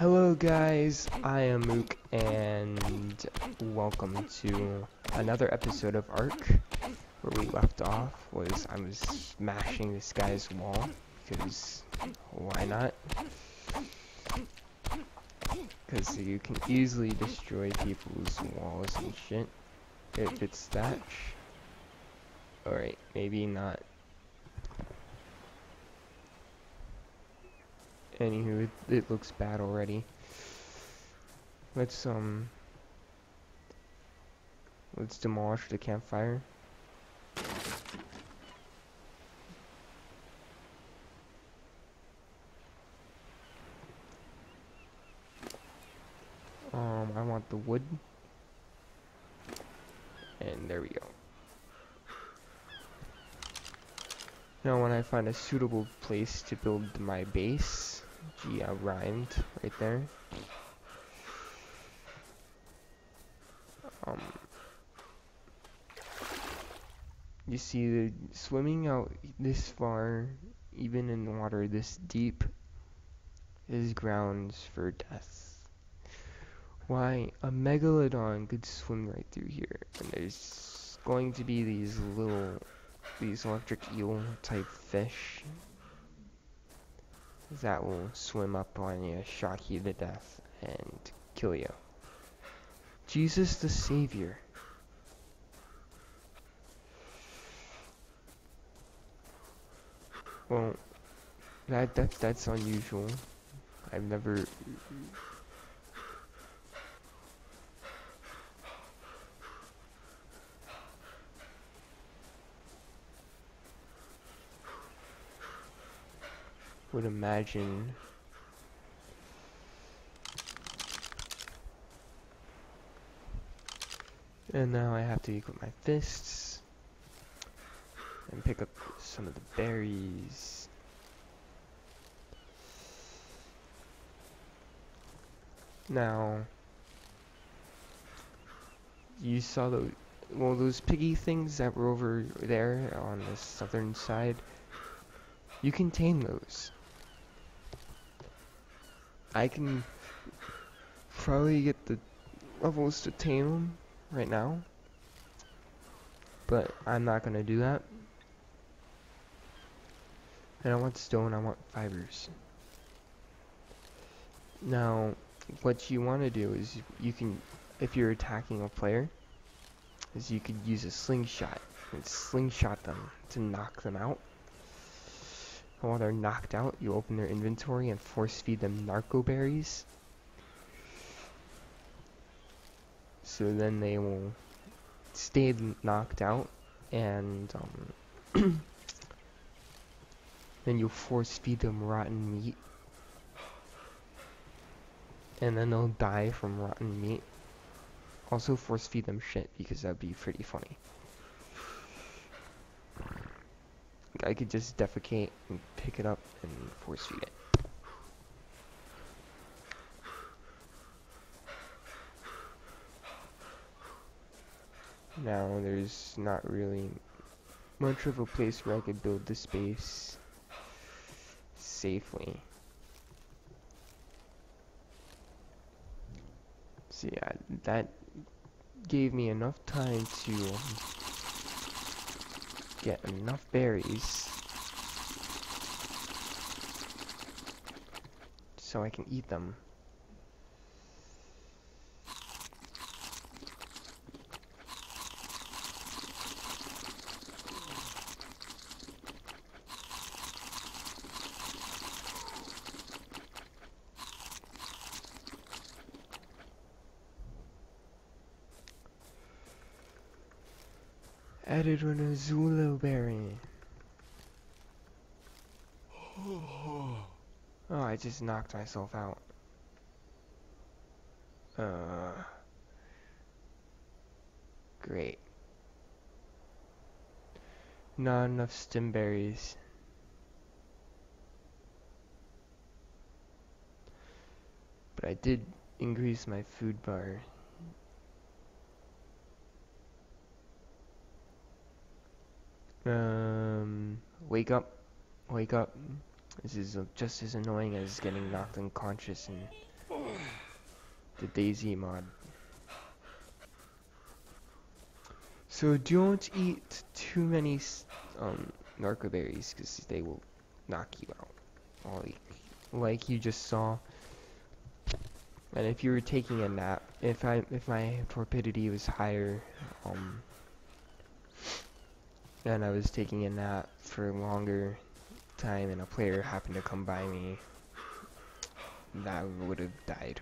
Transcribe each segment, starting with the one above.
Hello guys, I am Mook, and welcome to another episode of ARK. Where we left off was I was smashing this guy's wall, because why not? Because you can easily destroy people's walls and shit if it's thatch. Alright, maybe not. Anywho, it looks bad already. Let's demolish the campfire. I want the wood. And there we go. Now when I find a suitable place to build my base, gee, I rhymed right there. You see, the swimming out this far, even in water this deep, is grounds for death. Why, a megalodon could swim right through here, and there's going to be these electric eel type fish that will swim up on you, shock you to death, and kill you. Jesus the Savior. Well, that's unusual. I've never... would imagine and now I have to equip my fists and pick up some of the berries. Now you saw those piggy things that were over there on the southern side. You can tame those. I can probably get the levels to tame them right now, but I'm not gonna do that. And I want stone, I want fibers. Now, what you want to do is you can, if you're attacking a player, is you could use a slingshot and slingshot them to knock them out. And while they're knocked out, you open their inventory and force feed them narco berries. So then they will stay knocked out, and then you'll force feed them rotten meat. And then they'll die from rotten meat. Also force feed them shit, because that'd be pretty funny. I could just defecate and pick it up and force feed it. Now there's not really much of a place where I could build this base safely. So yeah, that gave me enough time to get enough berries so I can eat them. Added on a Zulu berry. Oh, I just knocked myself out. Great. Not enough stem berries. But I did increase my food bar. Wake up. This is just as annoying as getting knocked unconscious and The Daisy mod. So don't eat too many narco berries, because they will knock you out, like you just saw. And if you were taking a nap, if my torpidity was higher, and I was taking a nap for a longer time, and a player happened to come by me, that would have died.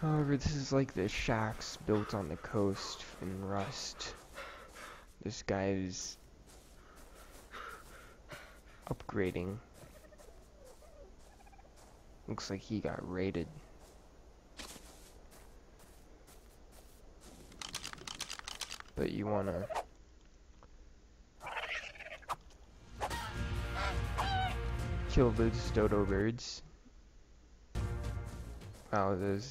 However, this is like the shacks built on the coast in Rust. This guy is upgrading. Looks like he got raided. But you wanna... kill those dodo birds. Wow, those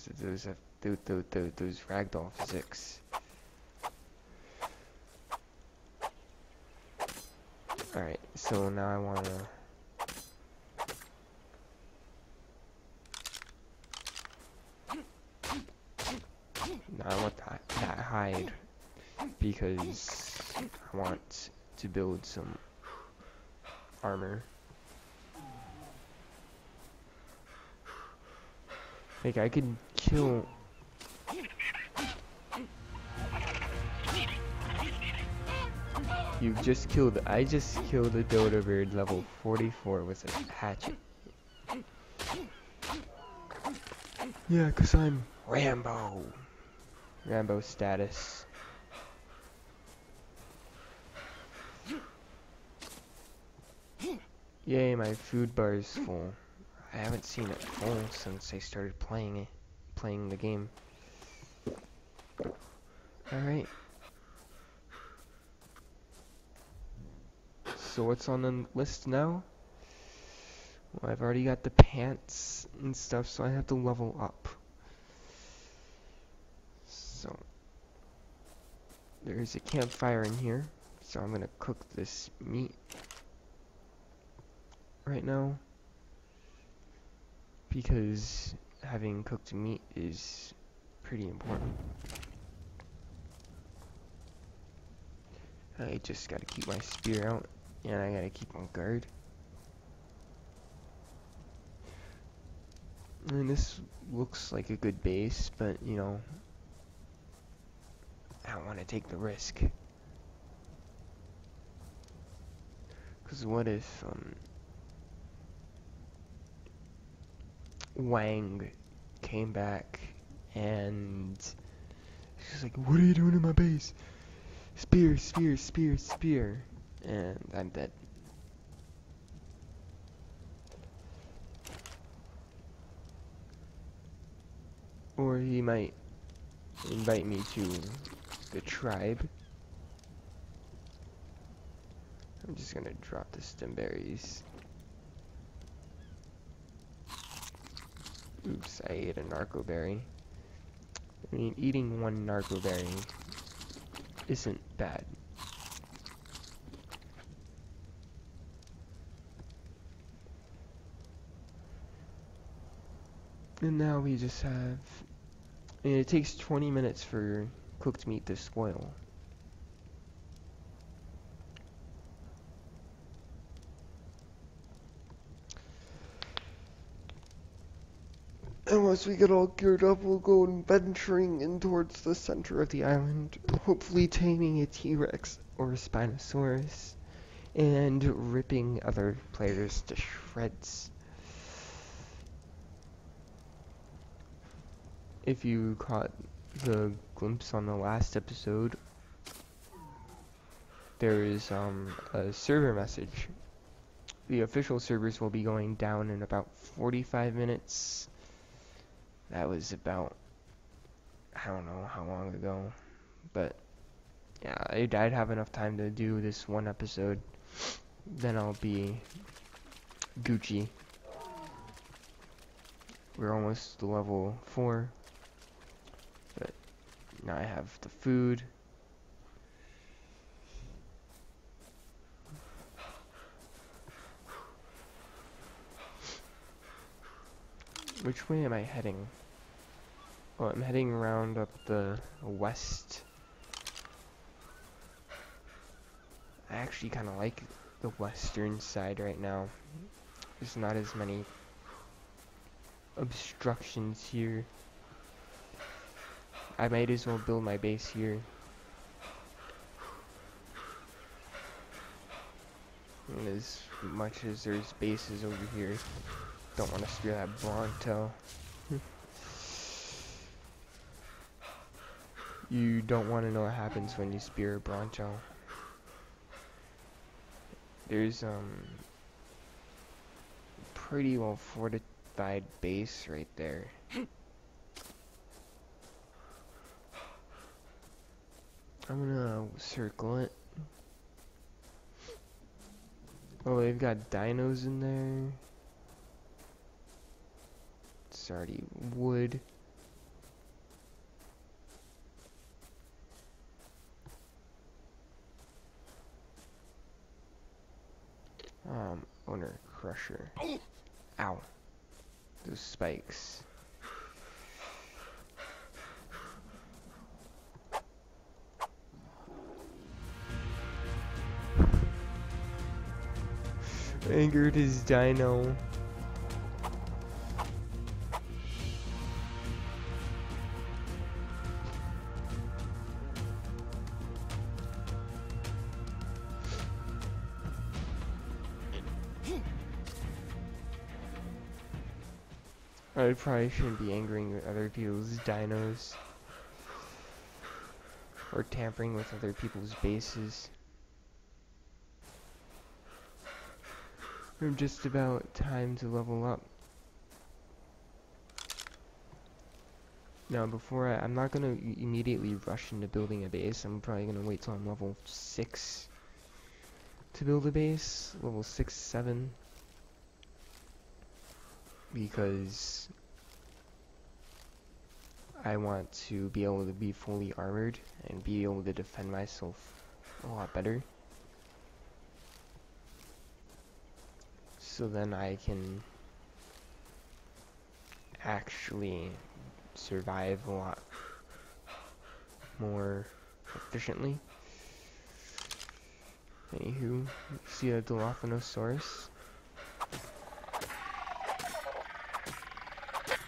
ragdoll physics. Alright, so now I wanna... now I want that hide, because I want to build some armor. Like, I could kill... you just killed... I just killed a dodo bird level 44 with a hatchet. Yeah, cause I'm Rambo. Rambo status. Yay, my food bar is full. I haven't seen it full since I started playing the game. Alright. So what's on the list now? Well, I've already got the pants and stuff, so I have to level up. So there's a campfire in here, so I'm gonna cook this meat right now, because having cooked meat is pretty important. I just gotta keep my spear out, and I gotta keep on guard. And this looks like a good base, but you know, I don't want to take the risk. Cause what if Wang came back and she's like, "What are you doing in my base? Spear, spear, spear, spear," and I'm dead. Or he might invite me to the tribe. I'm just gonna drop the stemberries. Oops, I ate a narco berry. I mean, eating one narco berry isn't bad. And now we just have... and it takes 20 minutes for cooked meat to spoil. And once we get all geared up, we'll go adventuring in towards the center of the island, hopefully taming a T-Rex or a Spinosaurus, and ripping other players to shreds. If you caught the glimpse on the last episode, there is a server message. The official servers will be going down in about 45 minutes. That was about, I don't know how long ago, but yeah, I'd have enough time to do this one episode, then I'll be Gucci. We're almost to level 4, but now I have the food. Which way am I heading? Oh, I'm heading around up the west. I actually kind of like the western side right now. There's not as many obstructions here. I might as well build my base here. As much as there's bases over here. Don't want to spear that Bronto. You don't want to know what happens when you spear a Bronto. There's pretty well fortified base right there. I'm gonna circle it. Oh, they've got dinos in there. It's already wood. Owner crusher. Ow. Those spikes. Angered his dino. I probably shouldn't be angering other people's dinos or tampering with other people's bases. I'm just about time to level up. Now before I'm not going to immediately rush into building a base. I'm probably going to wait till I'm level 6 to build a base, level 6, 7. Because I want to be able to be fully armored and be able to defend myself a lot better. So then I can actually survive a lot more efficiently. Anywho, see a Dilophonosaurus?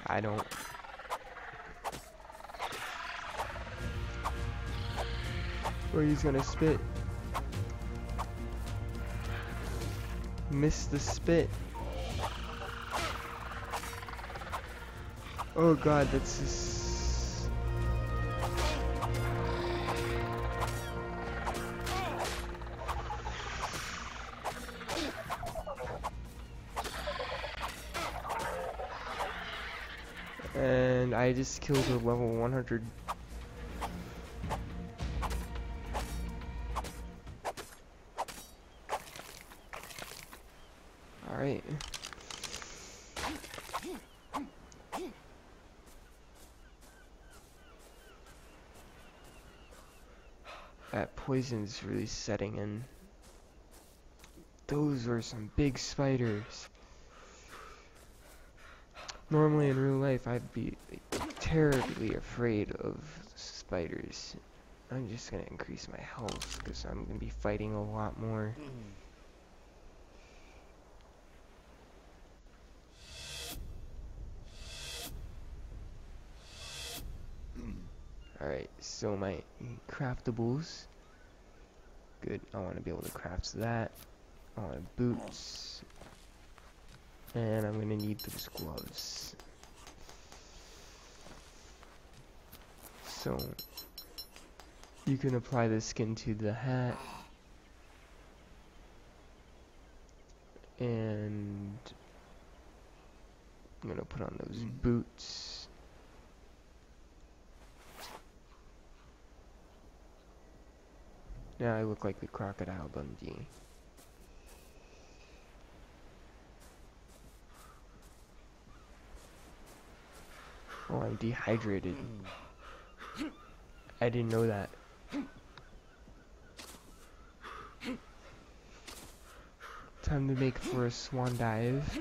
I don't. Or he's gonna spit. Missed the spit. Oh god, that's just... And I just killed a level 100. Alright. That poison's really setting in. Those were some big spiders. Normally in real life I'd be terribly afraid of spiders. I'm just gonna increase my health because I'm gonna be fighting a lot more. Alright, so my craftables. Good, I want to be able to craft that. I want boots. And I'm gonna need those gloves. So, you can apply the skin to the hat. And I'm gonna put on those boots. Now I look like the Crocodile Dundee. Oh, I'm dehydrated. I didn't know that. Time to make for a swan dive.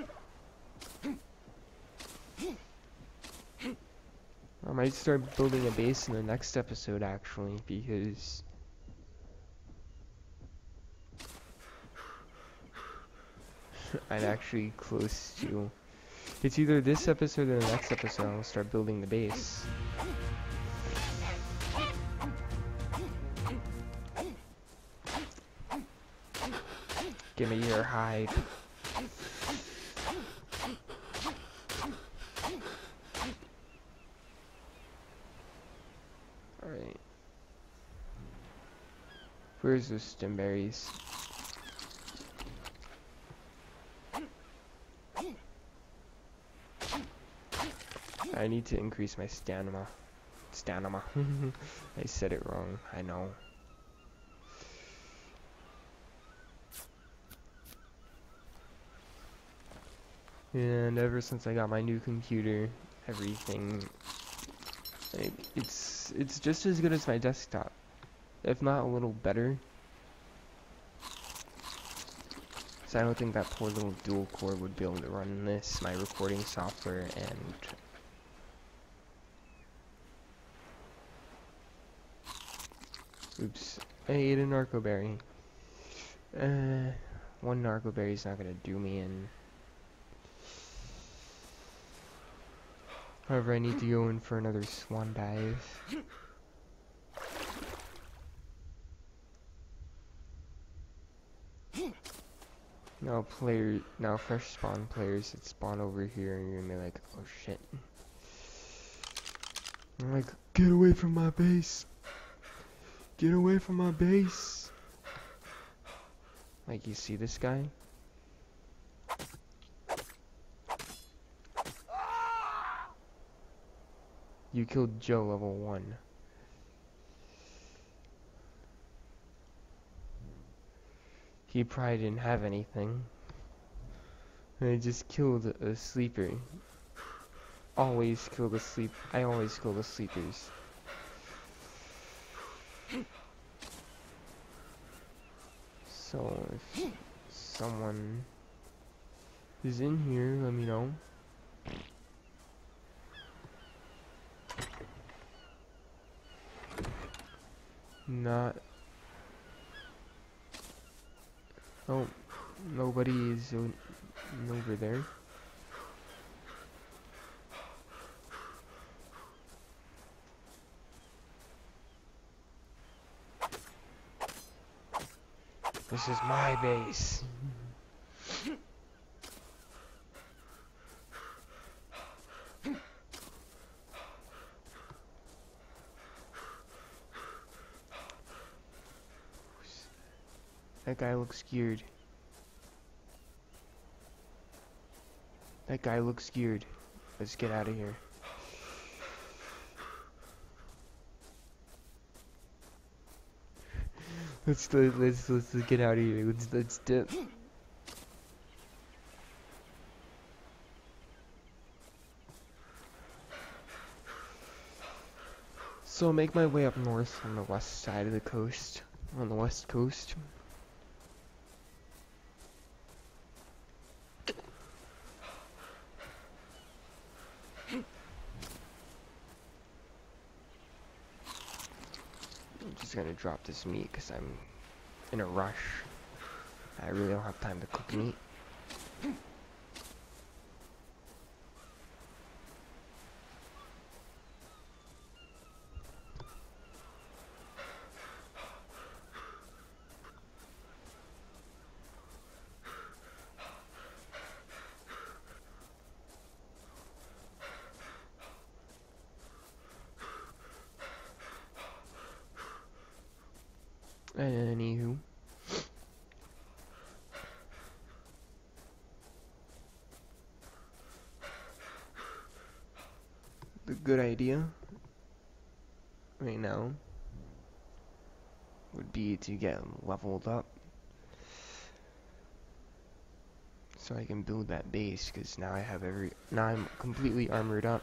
I might start building a base in the next episode, actually, because I'm actually close to... It's either this episode or the next episode I'll start building the base. Give me your hide. Alright. Where's the stemberries? I need to increase my stamina. Stamina. I said it wrong, I know. And ever since I got my new computer, everything, like, it's just as good as my desktop, if not a little better. So I don't think that poor little dual core would be able to run this, my recording software, and oops, I ate a narco berry. One narco berry's not gonna do me in. However, I need to go in for another swan dive. Now fresh spawn players that spawn over here, and you're gonna be like, oh shit. I'm like, get away from my base! Get away from my base! Like, you see this guy? You killed Joe level 1. He probably didn't have anything. And I just killed a sleeper. Always kill the sleep. I always kill the sleepers. So if someone is in here, let me know. Not. Oh, nobody is over there. This is my base. That guy looks geared. That guy looks geared. Let's get out of here. Let's get out of here. Let's dip. So I'll make my way up north on the west side of the coast, on the west coast. Gonna drop this meat because I'm in a rush. I really don't have time to cook meat. Anywho, the good idea right now would be to get leveled up so I can build that base, because now I have now I'm completely armored up.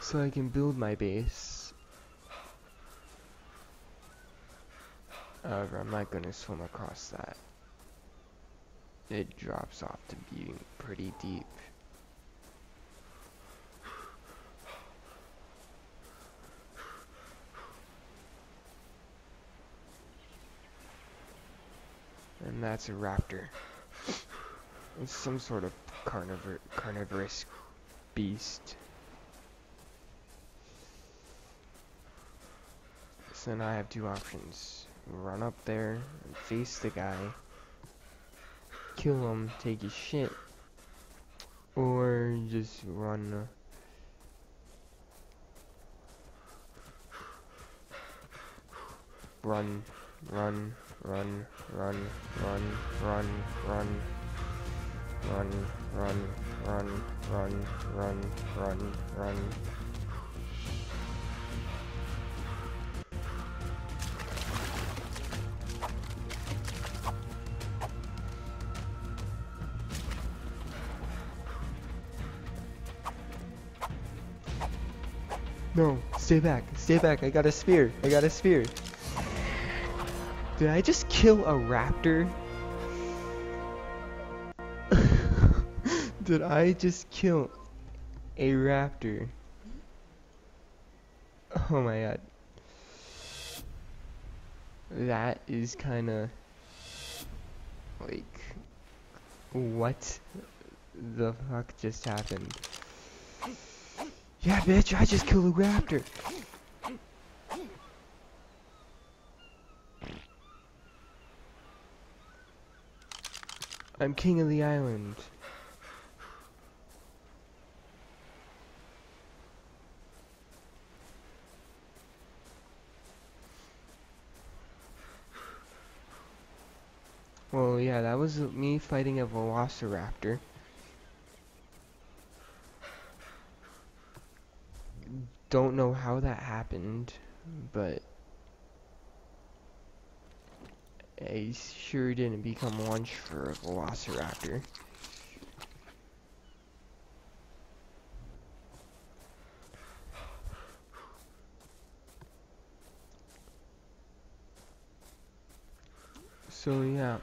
So I can build my base. However, I'm not gonna swim across that. it drops off to being pretty deep. And that's a raptor. It's some sort of carnivorous beast. So then I have two options. Run up there and face the guy, kill him, take his shit, or just run. Run. No, stay back, I got a spear, Did I just kill a raptor? Did I just kill a raptor? Oh my god. That is kinda like, what the fuck just happened? Yeah, bitch, I just killed a raptor. I'm king of the island. Well, yeah, that was me fighting a velociraptor. Don't know how that happened, but I sure didn't become lunch for a velociraptor. So yeah.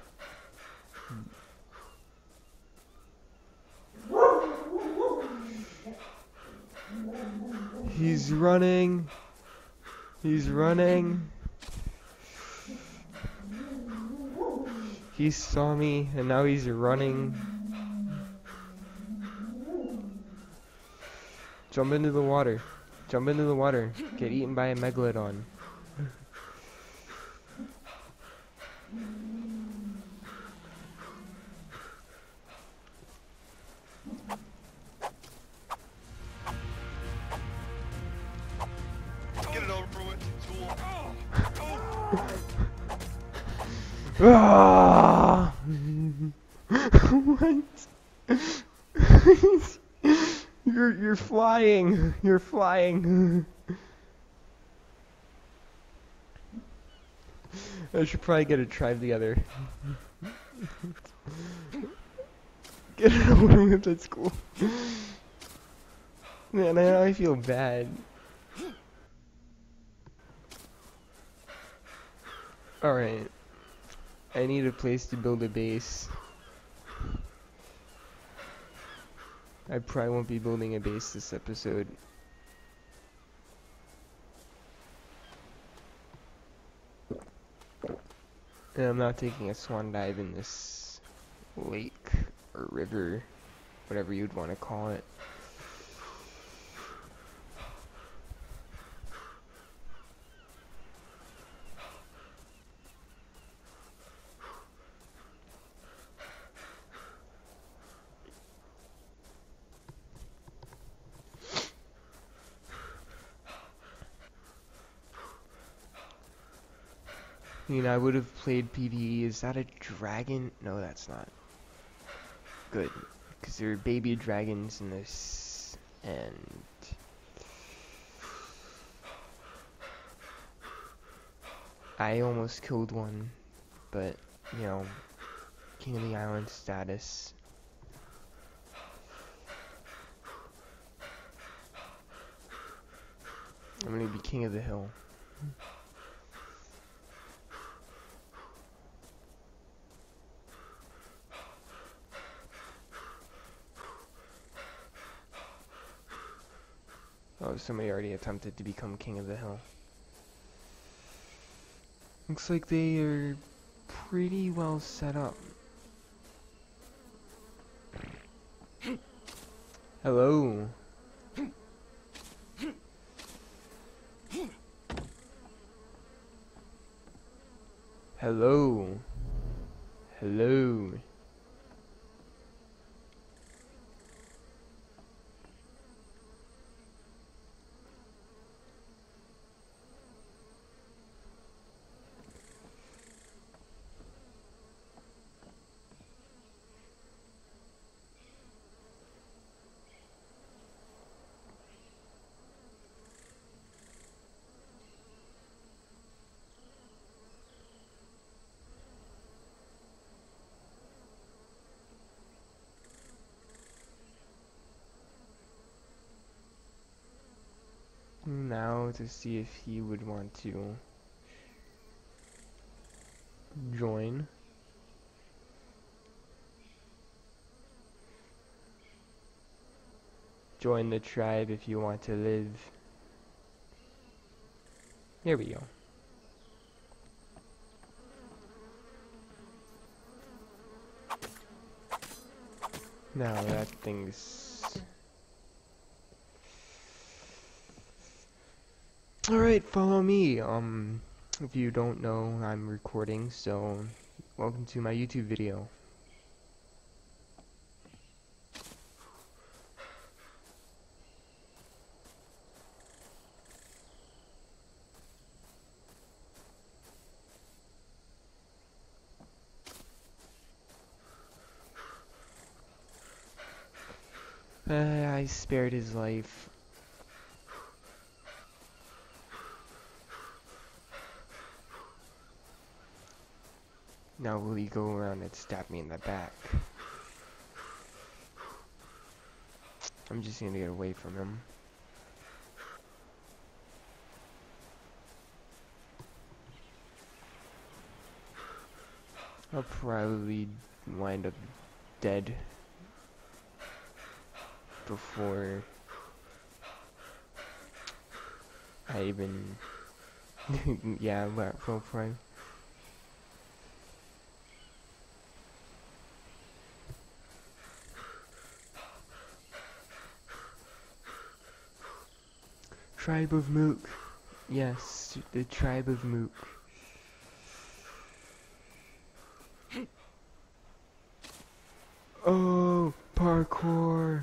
He's running. He saw me and now he's running. Jump into the water. Get eaten by a megalodon. Ah! What? You're flying. I should probably get a try of the other. Get it over with, that's cool. Man, now I feel bad. Alright. I need a place to build a base. I probably won't be building a base this episode. And I'm not taking a swan dive in this lake or river, whatever you'd want to call it. I mean, I would have played PvE. Is that a dragon? No, that's not. Good. Because there are baby dragons in this. And I almost killed one. But, you know, king of the island status. I'm going to be king of the hill. Oh, somebody already attempted to become king of the hill. Looks like they are pretty well set up. Hello. Hello. Hello. Now to see if he would want to join. Join the tribe if you want to live. There we go. Now that thing's... Alright, follow me. If you don't know, I'm recording, so welcome to my YouTube video. I spared his life. Now will he go around and stab me in the back? I'm just gonna get away from him. I'll probably wind up dead before I even... yeah, I'm at full prime. Tribe of Mook. Yes, the tribe of Mook. Oh, parkour.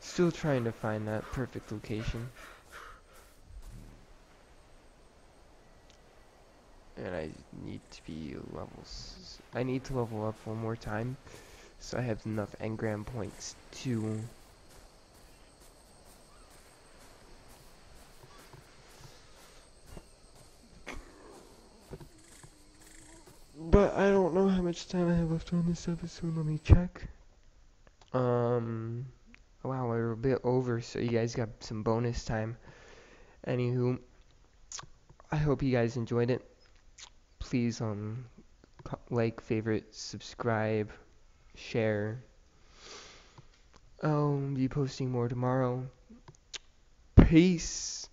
Still trying to find that perfect location. And I need to be levels. I need to level up one more time, so I have enough engram points to . But I don't know how much time I have left on this episode. Let me check. Wow, we're a bit over, so you guys got some bonus time. Anywho, I hope you guys enjoyed it. Please like, favorite, subscribe, share. I'll be posting more tomorrow. Peace.